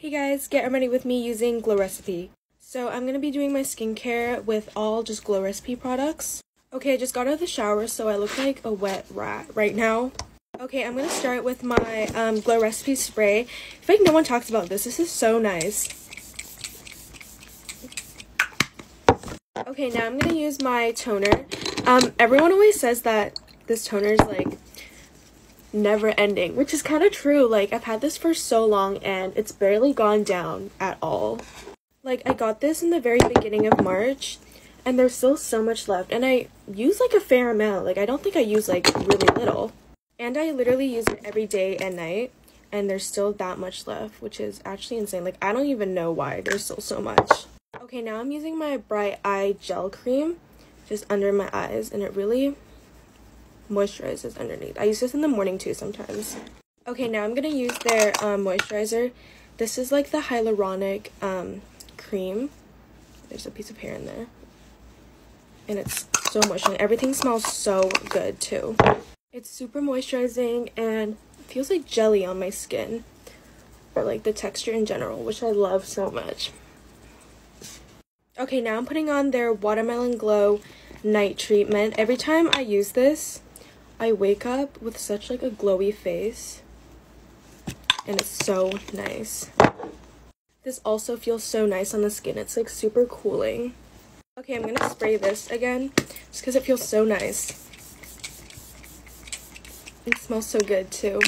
Hey guys, get ready with me using Glow Recipe. So I'm going to be doing my skincare with all just Glow Recipe products. Okay, I just got out of the shower, so I look like a wet rat right now. Okay, I'm going to start with my Glow Recipe spray. I feel like no one talks about this. This is so nice. Okay, now I'm going to use my toner. Everyone always says that this toner is like never ending, which is kind of true. Like, I've had this for so long and it's barely gone down at all. Like, I got this in the very beginning of March and there's still so much left, and I use like a fair amount. Like, I don't think I use like really little, and I literally use it every day and night, and there's still that much left, which is actually insane. Like, I don't even know why there's still so much. Okay, now I'm using my Bright Eye Gel Cream just under my eyes, and it really moisturizes underneath. I use this in the morning too sometimes. Okay, now I'm gonna use their moisturizer. This is like the hyaluronic cream. There's a piece of hair in there, and it's so moisturizing. Everything smells so good too. It's super moisturizing and feels like jelly on my skin, or like the texture in general, which I love so much. Okay, now I'm putting on their Watermelon Glow Night Treatment. Every time I use this, I wake up with such like a glowy face, and it's so nice. This also feels so nice on the skin. It's like super cooling. Okay, I'm gonna spray this again just because it feels so nice. It smells so good too.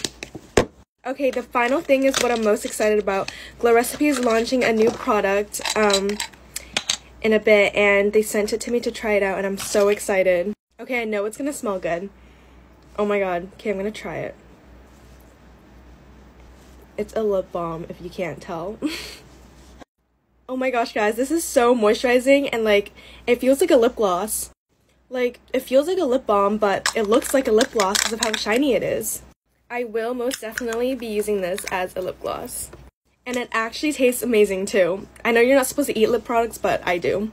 Okay, the final thing is what I'm most excited about. Glow Recipe is launching a new product in a bit, and they sent it to me to try it out, and I'm so excited. Okay, I know it's gonna smell good. Oh my god. Okay, I'm gonna try it. It's a lip balm, if you can't tell. Oh my gosh, guys, this is so moisturizing, and like, it feels like a lip gloss. Like, it feels like a lip balm, but it looks like a lip gloss because of how shiny it is. I will most definitely be using this as a lip gloss. And it actually tastes amazing too. I know you're not supposed to eat lip products, but I do.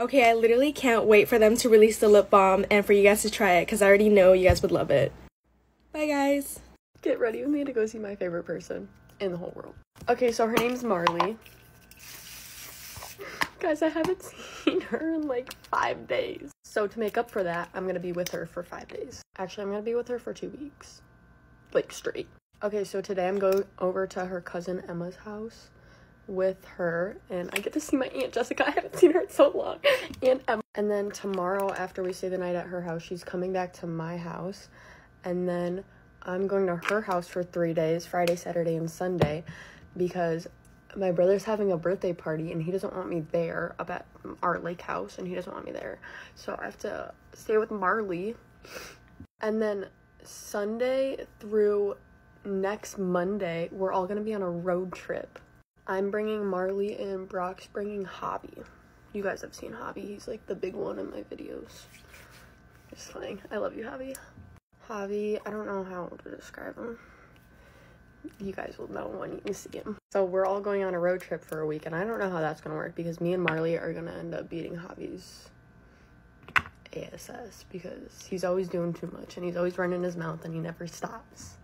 Okay, I literally can't wait for them to release the lip balm and for you guys to try it, because I already know you guys would love it. Bye guys! Get ready with me to go see my favorite person in the whole world. Okay, so her name's Marley. Guys, I haven't seen her in like 5 days. So to make up for that, I'm gonna be with her for 5 days. Actually, I'm gonna be with her for 2 weeks. Like, straight. Okay, so today I'm going over to her cousin Emma's house with her, and I get to see my Aunt Jessica. I haven't seen her in so long. Aunt Emma. And then tomorrow, after we stay the night at her house, she's coming back to my house, and then I'm going to her house for 3 days, Friday, Saturday, and Sunday, because my brother's having a birthday party, and he doesn't want me there up at our lake house, and he doesn't want me there. So I have to stay with Marley. And then Sunday through next Monday, we're all gonna be on a road trip. I'm bringing Marley and Brock's bringing Javi. You guys have seen Javi. He's like the big one in my videos. Just like, I love you, Javi. Javi, I don't know how to describe him. You guys will know when you see him. So we're all going on a road trip for a week, and I don't know how that's gonna work, because me and Marley are gonna end up beating Javi's ASS, because he's always doing too much, and he's always running his mouth, and he never stops.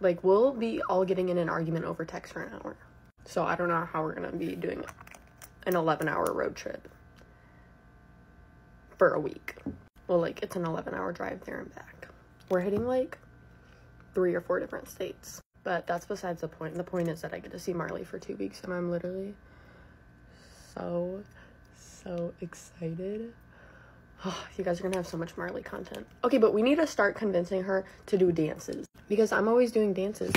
Like, we'll be all getting in an argument over text for an hour. So I don't know how we're gonna be doing an 11-hour road trip for a week. Well, like, it's an 11-hour drive there and back. We're hitting like 3 or 4 different states, but that's besides the point. The point is that I get to see Marley for 2 weeks, and I'm literally so excited. Oh, you guys are gonna have so much Marley content. Okay, but we need to start convincing her to do dances, because I'm always doing dances.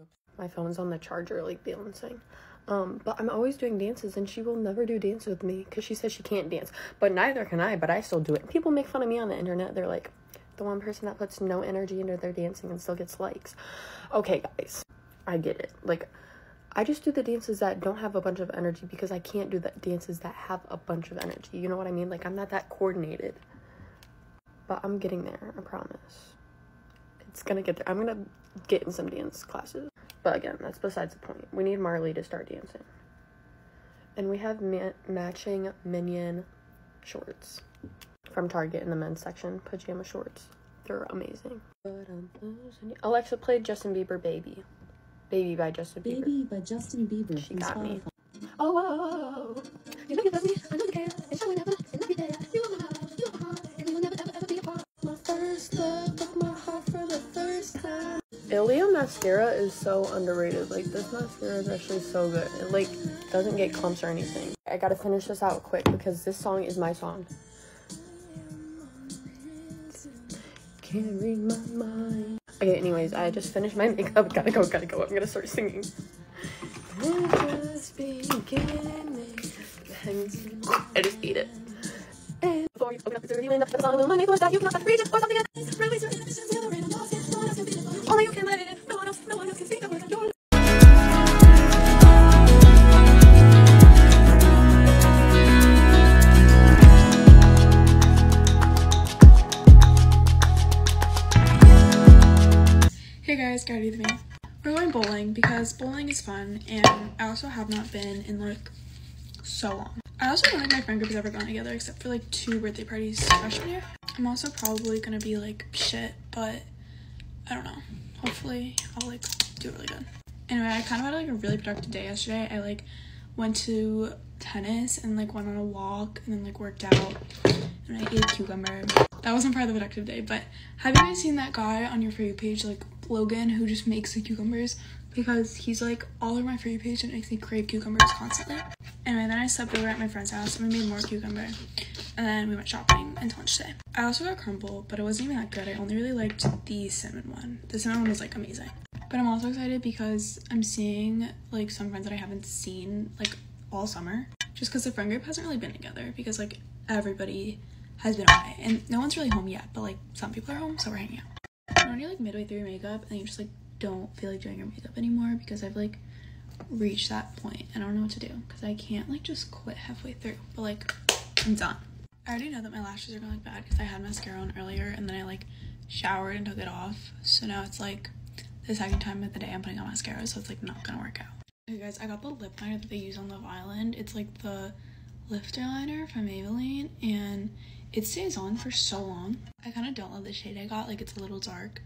Oops. My phone's on the charger, like balancing. But I'm always doing dances, and she will never do dance with me because she says she can't dance. But neither can I, but I still do it. People make fun of me on the internet. They're like, the one person that puts no energy into their dancing and still gets likes. Okay, guys, I get it. Like, I just do the dances that don't have a bunch of energy, because I can't do the dances that have a bunch of energy. You know what I mean? Like, I'm not that coordinated. But I'm getting there, I promise. It's gonna get there. I'm gonna get in some dance classes. But again, that's besides the point. We need Marley to start dancing. And we have matching Minion shorts from Target in the men's section. Pajama shorts. They're amazing. Alexa played Justin Bieber, Baby. Baby by Justin Bieber. Baby by Justin Bieber. She got me. Oh, whoa. You know you love me. I know the girl. It's showing up. It love you there. You are my heart. You are my heart. And you will never, ever, ever be apart. My first love broke my heart for the first time. Ilya mascara is so underrated. Like, this mascara is actually so good. It, like, doesn't get clumps or anything. I gotta finish this out quick because this song is my song. Can't read my mind. Okay, anyways, I just finished my makeup. Gotta go. I'm gonna start singing. I just ate it. And before you open up the door, you end up with a song. My name was that you cannot reach it or something else. Railways are inefficient, still random lost. No one else can be the only you can let it in. No one else can speak up with your. Gotta do the main. We're going bowling because bowling is fun, and I also have not been in like so long. I also don't think my friend group has ever gone together except for like 2 birthday parties freshman year. I'm also probably gonna be like shit, but I don't know. Hopefully I'll like do really good. Anyway, I kind of had like a really productive day yesterday. I like went to tennis and like went on a walk and then like worked out and I ate a cucumber. That wasn't part of the productive day, but have you guys seen that guy on your For You page, like Logan, who just makes the cucumbers? Because he's like all over my For You page and makes me crave cucumbers constantly. Anyway, then I slept over at my friend's house and we made more cucumber, and then we went shopping and to lunch today. I also got crumble, but it wasn't even that good. I only really liked the cinnamon one. The cinnamon one was like amazing. But I'm also excited because I'm seeing like some friends that I haven't seen like all summer, just because the friend group hasn't really been together because like everybody has been away and no one's really home yet, but like some people are home, so we're hanging out. When you're like midway through your makeup and you just like don't feel like doing your makeup anymore, because I've like reached that point and I don't know what to do because I can't like just quit halfway through, but like I'm done. I already know that my lashes are gonna look bad because I had mascara on earlier and then I like showered and took it off, so now it's like the second time of the day I'm putting on mascara, so it's like not gonna work out. Okay guys, I got the lip liner that they use on Love Island. It's like the lifter liner from Maybelline and it stays on for so long. I kind of don't love the shade I got. Like, it's a little dark.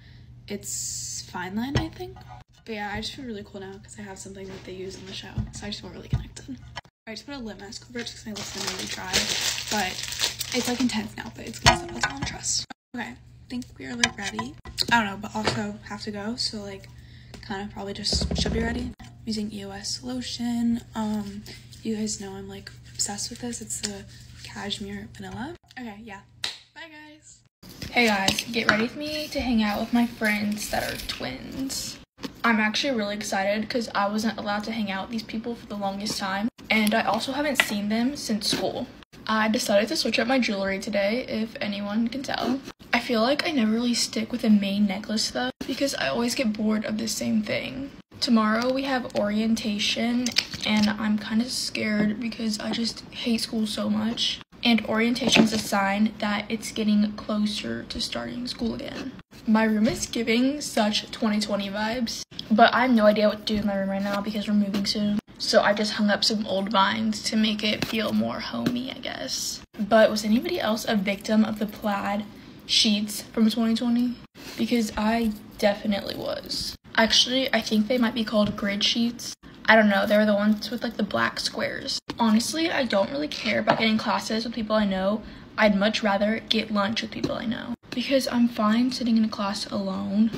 It's fine line, I think. But yeah, I just feel really cool now because I have something that they use on the show, so I just feel really connected. I just put a lip mask over it just because my lips are really dry, but it's like intense now, but it's because that's all I trust. Okay, I think we are like ready. I don't know, but also have to go, so like kind of probably just should be ready. I'm using EOS lotion. You guys know I'm like obsessed with this. It's the cashmere vanilla. Okay, yeah. Bye, guys. Hey, guys. Get ready for me to hang out with my friends that are twins. I'm actually really excited because I wasn't allowed to hang out with these people for the longest time, and I also haven't seen them since school. I decided to switch up my jewelry today, if anyone can tell. I feel like I never really stick with the main necklace, though, because I always get bored of the same thing. Tomorrow we have orientation, and I'm kind of scared because I just hate school so much. And orientation is a sign that it's getting closer to starting school again. My room is giving such 2020 vibes, but I have no idea what to do in my room right now because we're moving soon. So I just hung up some old vines to make it feel more homey, I guess. But was anybody else a victim of the plaid sheets from 2020? Because I definitely was. Actually, I think they might be called grid sheets. I don't know, they were the ones with like the black squares. Honestly, I don't really care about getting classes with people I know. I'd much rather get lunch with people I know. Because I'm fine sitting in a class alone,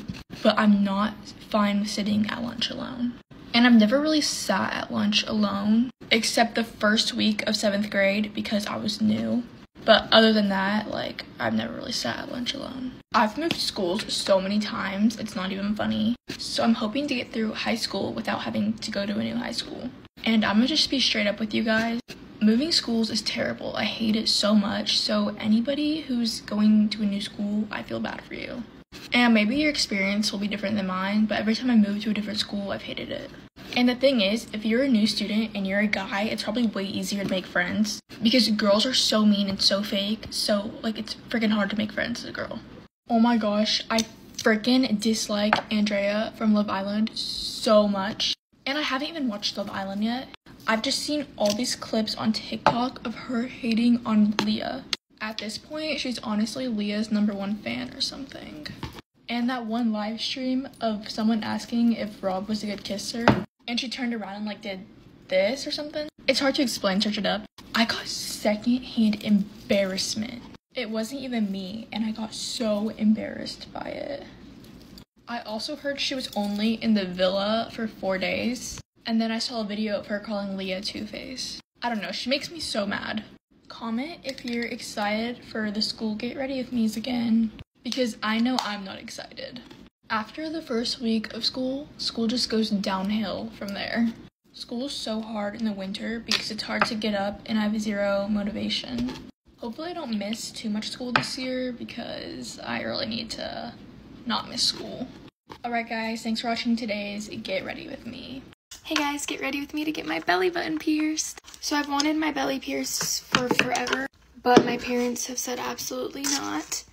but I'm not fine with sitting at lunch alone. And I've never really sat at lunch alone, except the first week of 7th grade because I was new. But other than that, like, I've never really sat at lunch alone. I've moved schools so many times, it's not even funny. So I'm hoping to get through high school without having to go to a new high school. And I'm gonna just be straight up with you guys. Moving schools is terrible. I hate it so much. So anybody who's going to a new school, I feel bad for you. And maybe your experience will be different than mine, but every time I move to a different school, I've hated it. And the thing is, if you're a new student and you're a guy, it's probably way easier to make friends because girls are so mean and so fake. So, like, it's freaking hard to make friends as a girl. Oh my gosh, I freaking dislike Andrea from Love Island so much. And I haven't even watched Love Island yet. I've just seen all these clips on TikTok of her hating on Leah. At this point, she's honestly Leah's #1 fan or something. and that one live stream of someone asking if Rob was a good kisser, and she turned around and like did this or something. It's hard to explain, search it up. I got secondhand embarrassment. It wasn't even me, and I got so embarrassed by it. I also heard she was only in the villa for 4 days, and then I saw a video of her calling Leah Two-Face. I don't know, she makes me so mad. Comment if you're excited for the school get ready with me's again, because I know I'm not excited. After the first week of school, school just goes downhill from there. School's so hard in the winter because it's hard to get up and I have zero motivation. Hopefully I don't miss too much school this year because I really need to not miss school. Alright guys, thanks for watching today's Get Ready With Me. Hey guys, get ready with me to get my belly button pierced. So I've wanted my belly pierced for forever, but my parents have said absolutely not.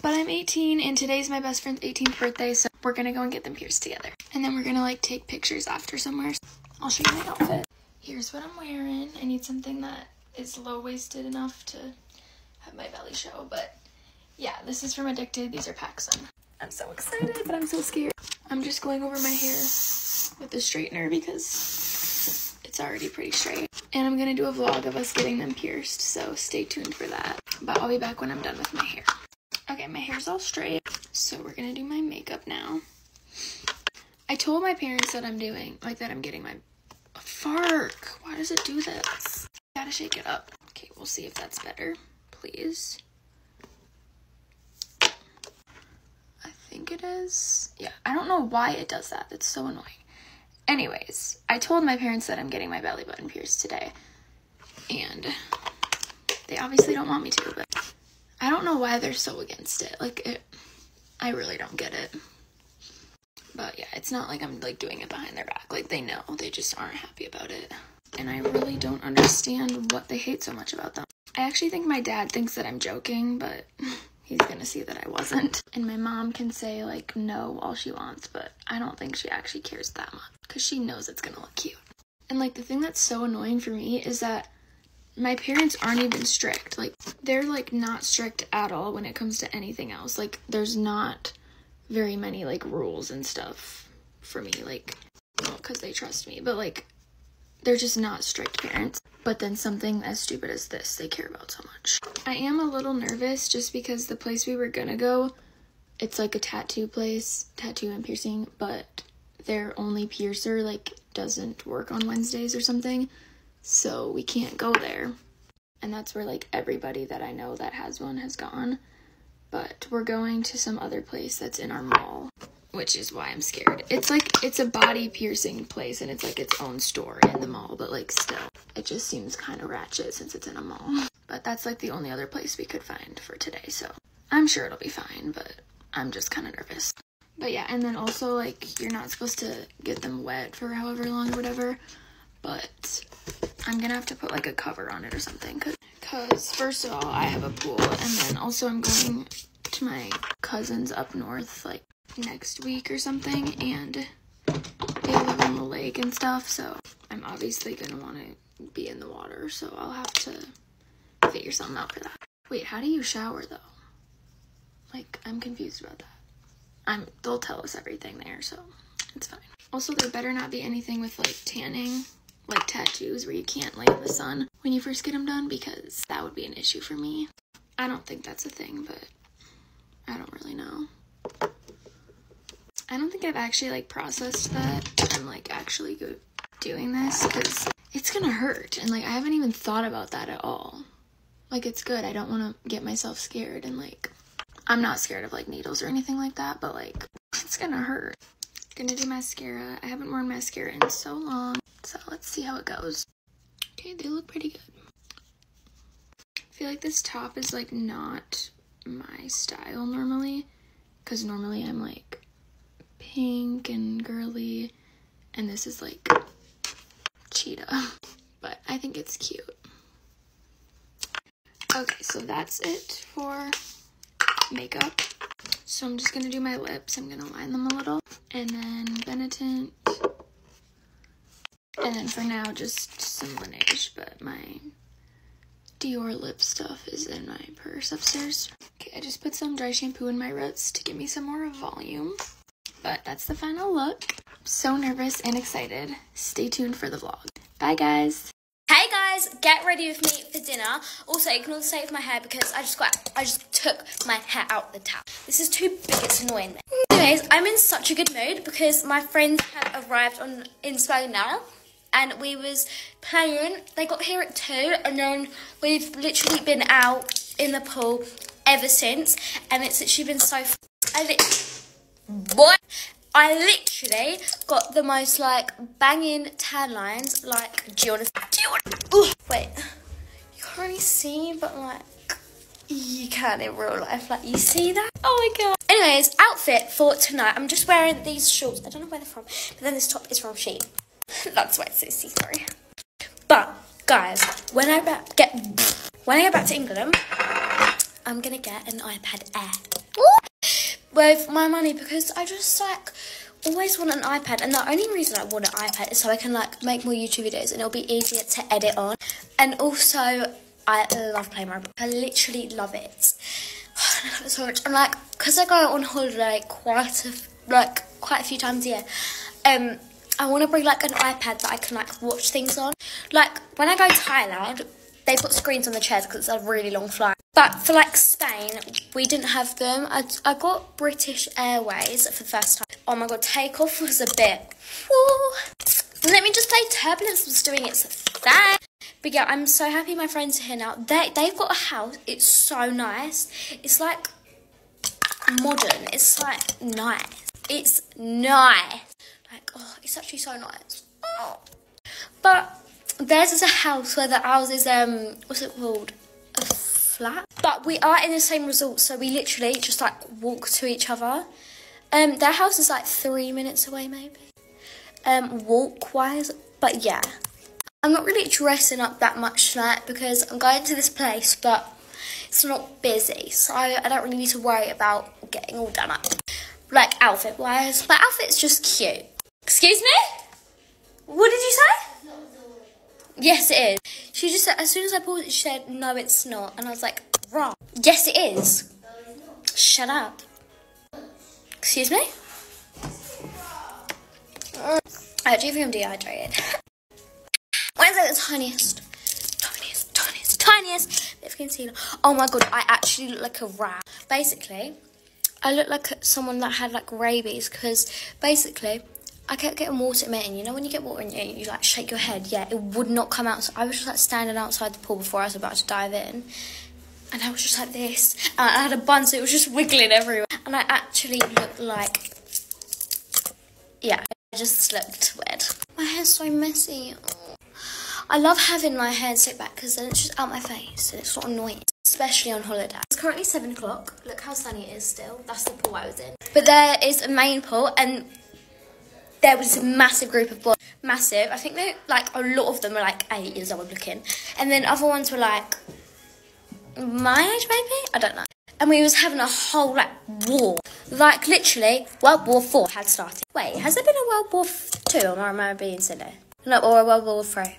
But I'm 18 and today's my best friend's 18th birthday, so we're gonna go and get them pierced together. And then we're gonna like take pictures after somewhere. I'll show you my outfit. Here's what I'm wearing. I need something that is low-waisted enough to have my belly show, but yeah, this is from Addicted. These are Pacsun. I'm so excited, but I'm so scared. I'm just going over my hair with the straightener because it's already pretty straight. And I'm gonna do a vlog of us getting them pierced, so stay tuned for that. But I'll be back when I'm done with my hair. Okay, my hair's all straight, so we're gonna do my makeup now. I told my parents that I'm doing, like that I'm getting my fark. Why does it do this? Gotta shake it up. Okay, we'll see if that's better, please. I think it is. Yeah, I don't know why it does that. That's so annoying. Anyways, I told my parents that I'm getting my belly button pierced today, and they obviously don't want me to, but I don't know why they're so against it. Like, I really don't get it. But yeah, it's not like I'm like doing it behind their back. Like, they know, they just aren't happy about it. And I really don't understand what they hate so much about them. I actually think my dad thinks that I'm joking, but he's gonna see that I wasn't. And my mom can say like no all she wants, but I don't think she actually cares that much because she knows it's gonna look cute. And like the thing that's so annoying for me is that my parents aren't even strict. Like they're like not strict at all when it comes to anything else. Like there's not very many like rules and stuff for me, like because they trust me, but like they're just not strict parents. But then something as stupid as this they care about so much. I am a little nervous just because the place we were gonna go, it's like a tattoo place, tattoo and piercing, but their only piercer like doesn't work on Wednesdays or something, so we can't go there. And that's where like everybody that I know that has one has gone, but we're going to some other place that's in our mall, which is why I'm scared. It's like, it's a body piercing place and it's like its own store in the mall, but like still, it just seems kind of ratchet since it's in a mall. But that's like the only other place we could find for today, so I'm sure it'll be fine, but I'm just kind of nervous. But yeah, and then also like, you're not supposed to get them wet for however long or whatever, but I'm gonna have to put like a cover on it or something, cause first of all, I have a pool, and then also I'm going to my cousin's up north like next week or something, and they live on the lake and stuff, so I'm obviously gonna want to be in the water, so I'll have to figure something out for that. Wait, how do you shower though? Like, I'm confused about that. They'll tell us everything there, so it's fine. Also, there better not be anything with like tanning, like tattoos where you can't lay in the sun when you first get them done, because that would be an issue for me. I don't think that's a thing, but I don't really know. I don't think I've actually like processed that I'm like actually doing this, because it's gonna hurt, and like I haven't even thought about that at all. Like, it's good, I don't want to get myself scared, and like I'm not scared of like needles or anything like that, but like it's gonna hurt. Gonna do mascara. I haven't worn mascara in so long, so let's see how it goes. Okay, they look pretty good. I feel like this top is like not my style normally, because normally I'm like pink and girly, and this is like cheetah, but I think it's cute. Okay, so that's it for makeup. So I'm just gonna do my lips. I'm gonna line them a little, and then Benetint, and then for now just some Laneige, but my Dior lip stuff is in my purse upstairs. Okay, I just put some dry shampoo in my roots to give me some more volume. But that's the final look. I'm so nervous and excited. Stay tuned for the vlog. Bye, guys. Hey guys, get ready with me for dinner. Also, ignore the state of my hair because I just took my hair out the towel. This is too big, it's annoying me. Anyways, I'm in such a good mood because my friends have arrived in Spain now. And we was playing, they got here at 2, and then we've literally been out in the pool ever since. And it's literally been so I literally got the most like banging tan lines. Like, do you wanna wait, you can't really see, but like you can in real life, like you see that? Oh my god. Anyways, outfit for tonight, I'm just wearing these shorts. I don't know where they're from, but then this top is from Shein. That's why it's so see-through. But guys, when I go back to England, I'm gonna get an iPad Air. With my money, because I just like always want an iPad, and the only reason I want an iPad is so I can like make more YouTube videos and it'll be easier to edit on. And also I love playing Roblox. I literally love it. Oh, I love it so much. I'm like, because I go on holiday quite a few times a year, I want to bring like an iPad that I can like watch things on. Like when I go to Thailand, they put screens on the chairs because it's a really long flight. But for like Spain, we didn't have them. I got British Airways for the first time. Oh my god, takeoff was a bit. Ooh. Let me just say, Turbulence was doing its thing. But yeah, I'm so happy my friends are here now. They've got a house. It's so nice. It's like modern. It's like nice. It's nice. Like, oh, it's actually so nice. Oh. But theirs is a house where the ours is, what's it called? A flat. But we are in the same resort, so we literally just like walk to each other. Their house is like 3 minutes away, maybe. Walk wise, but yeah. I'm not really dressing up that much tonight because I'm going to this place, but it's not busy, so I don't really need to worry about getting all done up. Like outfit wise, my outfit's just cute. Excuse me? What did you say? Yes, it is. She just said, as soon as I paused it, she said, no, it's not. And I was like, wrong. Yes, it is. No, it's not. Shut up. Excuse me? I do think I'm dehydrated. Where's the tiniest bit of concealer? Oh my god, I actually look like a rat. Basically, I look like someone that had like rabies because basically, I kept getting water in my ear. You know when you get water in your ear, you like shake your head? Yeah, it would not come out. So I was just like standing outside the pool before I was about to dive in. And I was just like this. And I had a bun, so it was just wiggling everywhere. And I actually looked like, yeah, I just looked weird. My hair's so messy. Oh. I love having my hair slicked back because then it's just out my face and it's not annoying. Especially on holiday. It's currently 7 o'clock. Look how sunny it is still. That's the pool I was in. But there is a main pool and there was a massive group of boys. Massive. I think they, like, a lot of them were, like, 8 years old looking. And then other ones were, like, my age, maybe? I don't know. And we was having a whole, like, war. Like, literally, World War IV had started. Wait, has there been a World War II? Or am I remember being silly? No, or a World War III?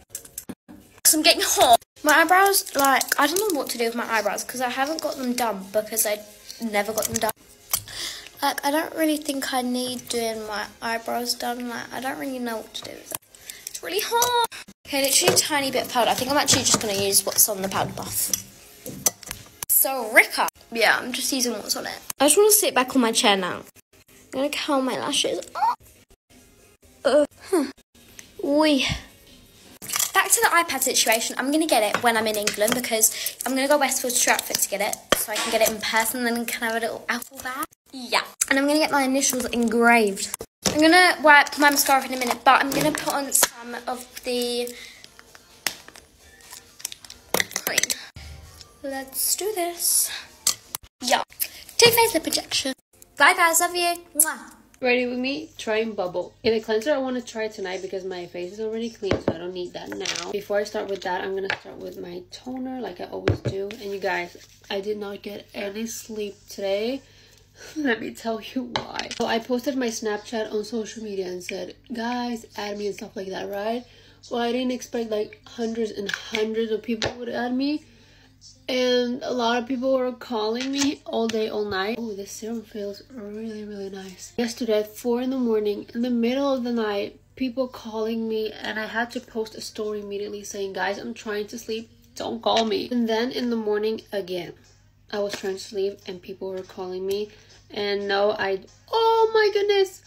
Because I'm getting hot. My eyebrows, like, I don't know what to do with my eyebrows. Because I haven't got them done. Because I never got them done. Like, I don't really think I need doing my eyebrows done. Like, I don't really know what to do with it. It's really hard. Okay, literally a tiny bit of powder. I think I'm actually just going to use what's on the powder puff. So, Ricka. Yeah, I'm just using what's on it. I just want to sit back on my chair now. I'm going to curl my lashes. Oh. Wee. Back to the iPad situation. I'm going to get it when I'm in England because I'm going to go Westfield Stratford to get it. So I can get it in person and then can have a little Apple bag. Yeah, and I'm going to get my initials engraved. I'm going to wipe my mascara in a minute, but I'm going to put on some of the cream. Let's do this. Yeah. Too Faced lip injection. Bye guys, love you. Mwah. Ready with me? Trying Bubble. Okay, the cleanser I want to try tonight because my face is already clean, so I don't need that now. Before I start with that, I'm going to start with my toner like I always do. And you guys, I did not get any sleep today. Let me tell you why. So I posted my Snapchat on social media and said, guys, add me and stuff like that, right? Well, I didn't expect like hundreds and hundreds of people would add me. and a lot of people were calling me all day, all night. Oh, this serum feels really, really nice. Yesterday at 4 in the morning, in the middle of the night, people calling me, and I had to post a story immediately saying, guys, I'm trying to sleep, don't call me. And then in the morning again, I was trying to sleep and people were calling me, and now oh my goodness,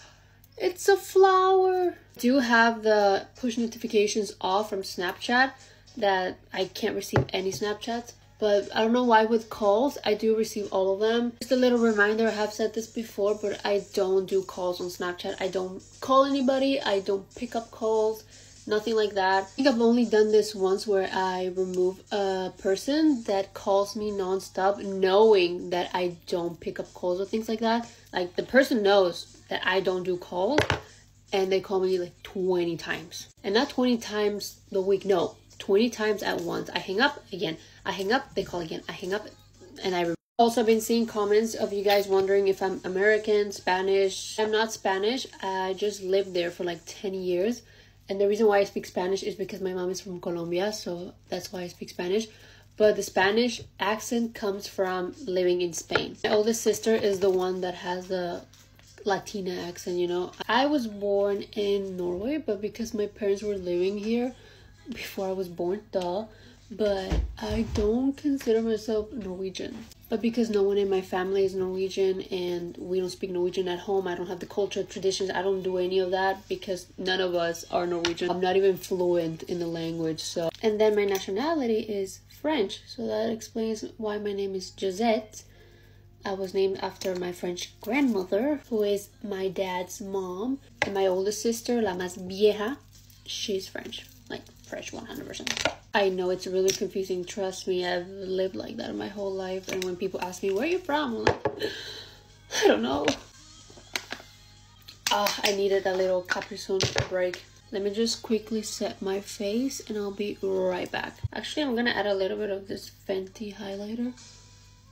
it's a flower. I do have the push notifications off from Snapchat, that I can't receive any Snapchats, but I don't know why with calls I do receive all of them. Just a little reminder, I have said this before, but I don't do calls on Snapchat. I don't call anybody, I don't pick up calls, nothing like that. I think I've only done this once, where I remove a person that calls me non-stop, knowing that I don't pick up calls or things like that. Like, the person knows that I don't do calls, and they call me like 20 times. And not 20 times the week, no, 20 times at once. I hang up, again, I hang up, they call again, I hang up, and I also been seeing comments of you guys wondering if I'm American, Spanish. I'm not Spanish, I just lived there for like 10 years. And the reason why I speak Spanish is because my mom is from Colombia, so that's why I speak Spanish. But the Spanish accent comes from living in Spain. My oldest sister is the one that has the Latina accent, you know. I was born in Norway, but because my parents were living here before I was born, duh. But I don't consider myself Norwegian. But because no one in my family is Norwegian and we don't speak Norwegian at home, I don't have the culture, traditions, I don't do any of that because none of us are Norwegian. I'm not even fluent in the language, so. And then my nationality is French, so that explains why my name is Josette. I was named after my French grandmother, who is my dad's mom. And my oldest sister, la más vieja, she's French. Like, French 100%. I know it's really confusing, trust me, I've lived like that my whole life. And when people ask me, where are you from? I'm like, I don't know. Ah, I needed a little Pacsun break. Let me just quickly set my face and I'll be right back. Actually, I'm gonna add a little bit of this Fenty highlighter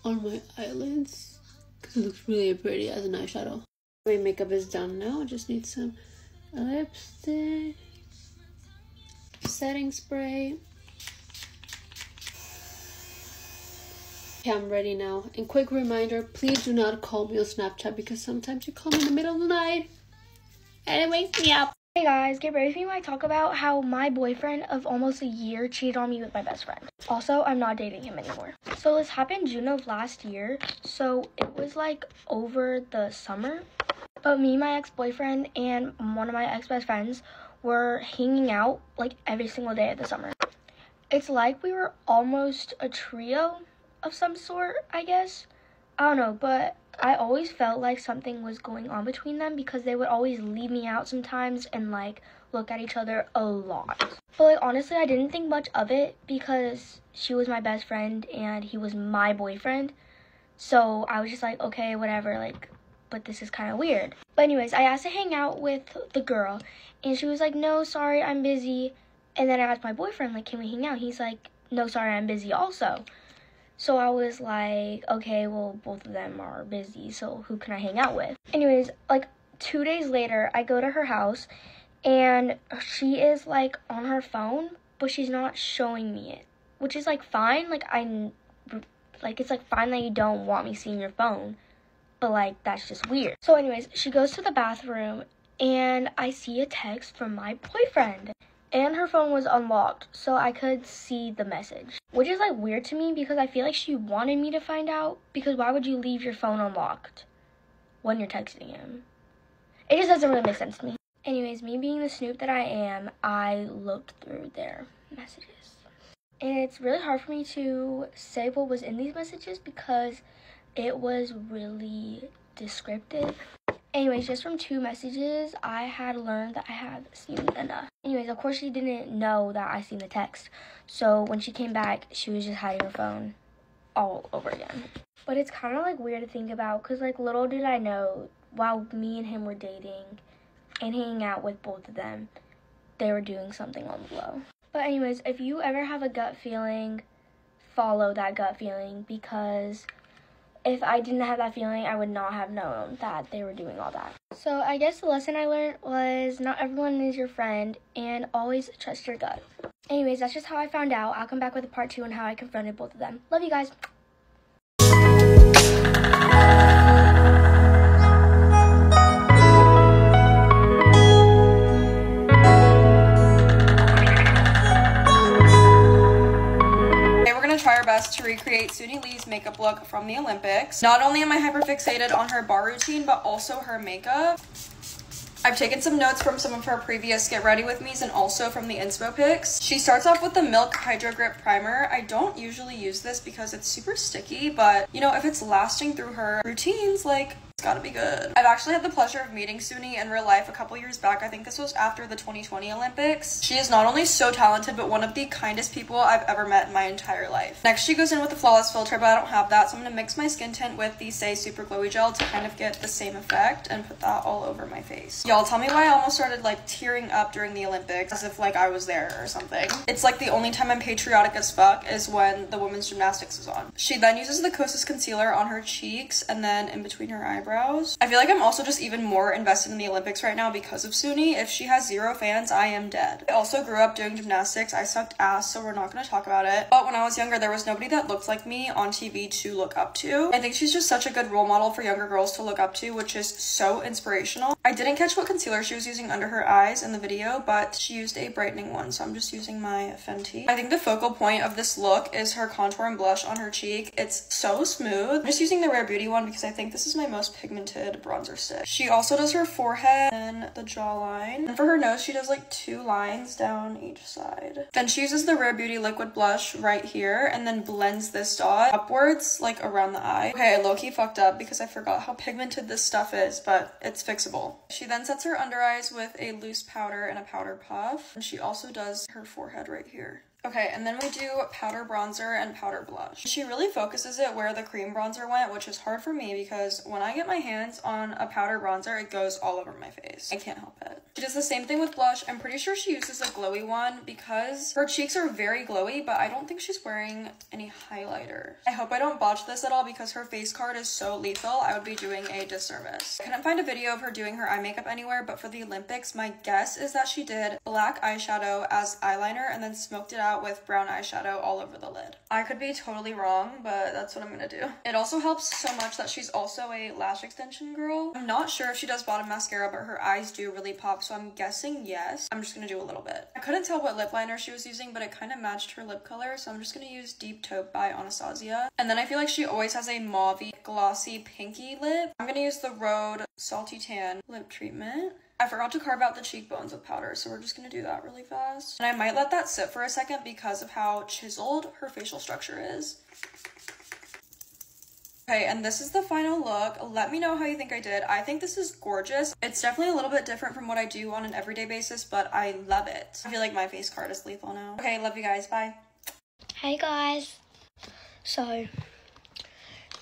on my eyelids because it looks really pretty as an eyeshadow. My makeup is done now, I just need some lipstick, setting spray. Okay, I'm ready now. And quick reminder, please do not call me on Snapchat because sometimes you call me in the middle of the night and it wakes me up. Hey guys, get ready for me when I talk about how my boyfriend of almost a year cheated on me with my best friend. Also, I'm not dating him anymore. So this happened June of last year, so it was like over the summer. But me, my ex-boyfriend, and one of my ex-best friends were hanging out like every single day of the summer. It's like we were almost a trio of some sort, I guess. I don't know, but I always felt like something was going on between them because they would always leave me out sometimes and like look at each other a lot. But like honestly, I didn't think much of it because she was my best friend and he was my boyfriend. So I was just like, okay, whatever, like, but this is kind of weird. But anyways, I asked to hang out with the girl and she was like, no, sorry, I'm busy. And then I asked my boyfriend, like, can we hang out? He's like, no, sorry, I'm busy also. So I was like, okay, well, both of them are busy, so who can I hang out with? Anyways, like 2 days later, I go to her house and she is like on her phone, but she's not showing me it, which is like fine. Like, it's like fine that you don't want me seeing your phone, but like that's just weird. So anyways, she goes to the bathroom and I see a text from my boyfriend and her phone was unlocked, so I could see the message, which is like weird to me because I feel like she wanted me to find out, because why would you leave your phone unlocked when you're texting him? It just doesn't really make sense to me. Anyways, me being the snoop that I am, I looked through their messages. And it's really hard for me to say what was in these messages because it was really descriptive. Anyways, just from 2 messages, I had learned that I have seen enough. Anyways, of course she didn't know that I seen the text. So when she came back, she was just hiding her phone all over again. But it's kind of like weird to think about because like little did I know, while me and him were dating and hanging out with both of them, they were doing something on the low. But anyways, if you ever have a gut feeling, follow that gut feeling, because if I didn't have that feeling, I would not have known that they were doing all that. So I guess the lesson I learned was not everyone is your friend and always trust your gut. Anyways, that's just how I found out. I'll come back with a part 2 on how I confronted both of them. Love you guys. Try our best to recreate Suni Lee's makeup look from the Olympics. Not only am I hyperfixated on her bar routine, but also her makeup. I've taken some notes from some of her previous Get Ready With Me's and also from the inspo pics. She starts off with the Milk Hydro Grip Primer. I don't usually use this because it's super sticky, but you know, if it's lasting through her routines, like, it's gotta be good. I've actually had the pleasure of meeting Suni in real life a couple years back. I think this was after the 2020 Olympics. She is not only so talented, but one of the kindest people I've ever met in my entire life. Next, she goes in with the Flawless Filter, but I don't have that, so I'm gonna mix my skin tint with the Say Super Glowy Gel to kind of get the same effect and put that all over my face. Y'all, tell me why I almost started, like, tearing up during the Olympics as if, like, I was there or something. It's, like, the only time I'm patriotic as fuck is when the women's gymnastics is on. She then uses the Kosas Concealer on her cheeks and then in between her eyebrows. I feel like I'm also just even more invested in the Olympics right now because of Suni. If she has 0 fans, I am dead. I also grew up doing gymnastics. I sucked ass, so we're not gonna talk about it. But when I was younger, there was nobody that looked like me on TV to look up to. I think she's just such a good role model for younger girls to look up to, which is so inspirational. I didn't catch what concealer she was using under her eyes in the video, but she used a brightening one, so I'm just using my Fenty. I think the focal point of this look is her contour and blush on her cheek. It's so smooth. I'm just using the Rare Beauty one because I think this is my most pigmented bronzer stick. She also does her forehead and the jawline. And for her nose, she does like 2 lines down each side. Then she uses the Rare Beauty liquid blush right here and then blends this dot upwards, like around the eye. Okay, I low-key fucked up because I forgot how pigmented this stuff is, but it's fixable. She then sets her under eyes with a loose powder and a powder puff. And she also does her forehead right here. Okay, and then we do powder bronzer and powder blush. She really focuses it where the cream bronzer went, which is hard for me because when I get my hands on a powder bronzer, it goes all over my face. I can't help it. She does the same thing with blush. I'm pretty sure she uses a glowy one because her cheeks are very glowy, but I don't think she's wearing any highlighter. I hope I don't botch this at all because her face card is so lethal. I would be doing a disservice. I couldn't find a video of her doing her eye makeup anywhere, but for the Olympics, my guess is that she did black eyeshadow as eyeliner and then smoked it out with brown eyeshadow all over the lid. I could be totally wrong, but that's what I'm gonna do. It also helps so much that she's also a lash extension girl. I'm not sure if she does bottom mascara, but her eyes do really pop, so I'm guessing yes. I'm just gonna do a little bit. I couldn't tell what lip liner she was using, but it kind of matched her lip color, so I'm just gonna use Deep Taupe by Anastasia. And then I feel like she always has a mauve-y, glossy, pinky lip. I'm gonna use the Rhode Salty Tan Lip Treatment. I forgot to carve out the cheekbones with powder, so we're just gonna do that really fast. And I might let that sit for a second because of how chiseled her facial structure is. Okay, and this is the final look. Let me know how you think I did. I think this is gorgeous. It's definitely a little bit different from what I do on an everyday basis, but I love it. I feel like my face card is lethal now. Okay, love you guys. Bye. Hey guys. So,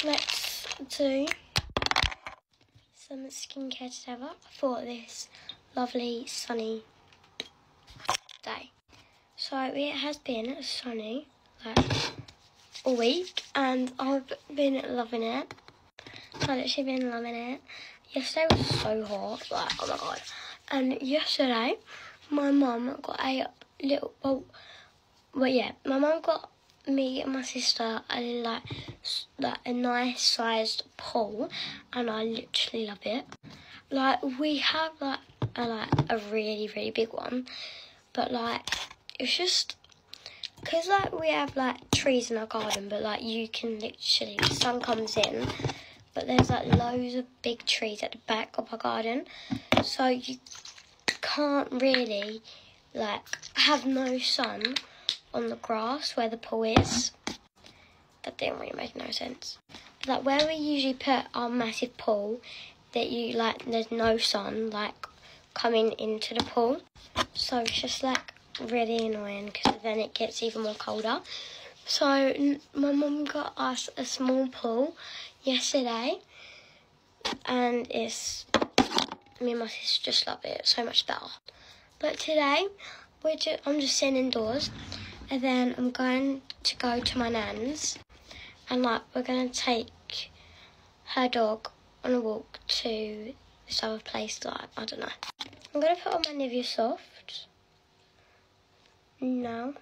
let's do some skincare together for this lovely sunny day. So it has been sunny like all week and I've been loving it. I've literally been loving it. Yesterday was so hot, like oh my god. And yesterday my mum got a little my mum got me and my sister and like a nice sized pool and I literally love it. Like we have like a really big one, but like it's just because like we have like trees in our garden, but like you can literally, the sun comes in, but there's like loads of big trees at the back of our garden, so you can't really like have no sun on the grass where the pool is. That didn't really make no sense. But, like where we usually put our massive pool, that you like there's no sun like coming into the pool, so it's just like really annoying because then it gets even more colder. So my mum got us a small pool yesterday and it's, me and my sister just love it so much better. But today I'm just sitting indoors. And then I'm going to go to my nan's and like we're going to take her dog on a walk to this other place, like I don't know. I'm going to put on my Nivea Soft now.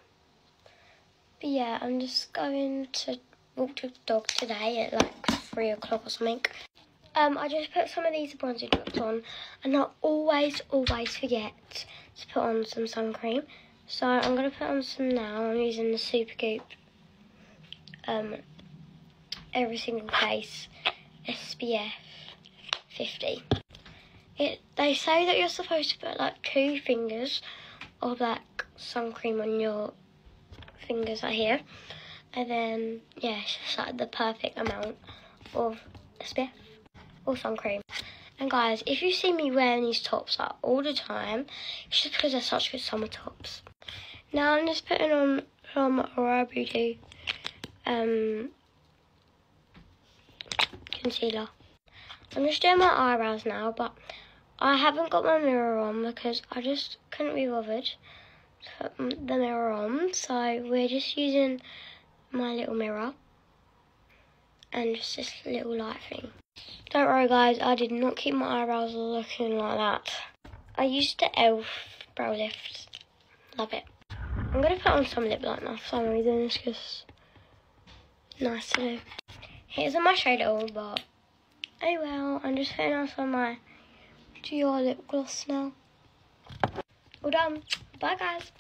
But yeah, I'm just going to walk the dog today at like 3 o'clock or something. I just put some of these bronzer drops on, and I always forget to put on some sun cream. So I'm going to put on some now. I'm using the Supergoop Every Single Face SPF 50. They say that you're supposed to put like 2 fingers of like sun cream on your fingers right here. And then, yeah, it's just like the perfect amount of SPF or sun cream. And guys, if you see me wearing these tops like all the time, it's just because they're such good summer tops. Now I'm just putting on from Rare Beauty concealer. I'm just doing my eyebrows now, but I haven't got my mirror on because I just couldn't be bothered to put the mirror on. So we're just using my little mirror and just this little light thing. Don't worry guys, I did not keep my eyebrows looking like that. I used the e.l.f. brow lift. Love it. I'm going to put on some lip liner for some reason. It's just nice to do. It isn't my shade at all, but oh well. I'm just putting on some of my Dior lip gloss now. All done. Bye guys.